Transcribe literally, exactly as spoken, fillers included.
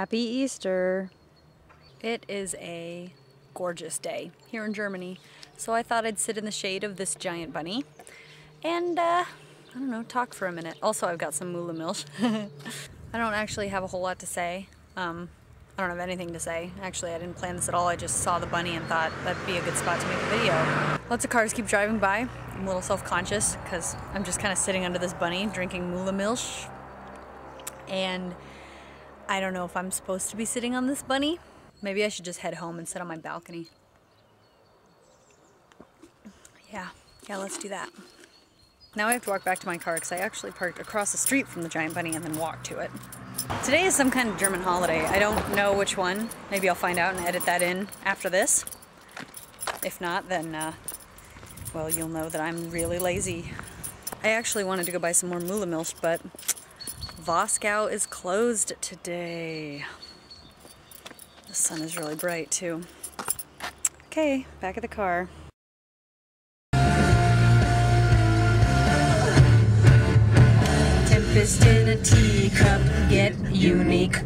Happy Easter! It is a gorgeous day here in Germany, so I thought I'd sit in the shade of this giant bunny and, uh, I don't know, talk for a minute. Also, I've got some Müllermilch. I don't actually have a whole lot to say. Um, I don't have anything to say. Actually, I didn't plan this at all. I just saw the bunny and thought that'd be a good spot to make a video. Lots of cars keep driving by. I'm a little self-conscious because I'm just kind of sitting under this bunny drinking Müllermilch, and I don't know if I'm supposed to be sitting on this bunny. Maybe I should just head home and sit on my balcony. Yeah, yeah, let's do that. Now I have to walk back to my car because I actually parked across the street from the giant bunny and then walked to it. Today is some kind of German holiday. I don't know which one. Maybe I'll find out and edit that in after this. If not, then, uh, well, you'll know that I'm really lazy. I actually wanted to go buy some more Müllermilch, but Voskau is closed today. The sun is really bright too. Okay, back at the car. Tempest in a teacup, get unique.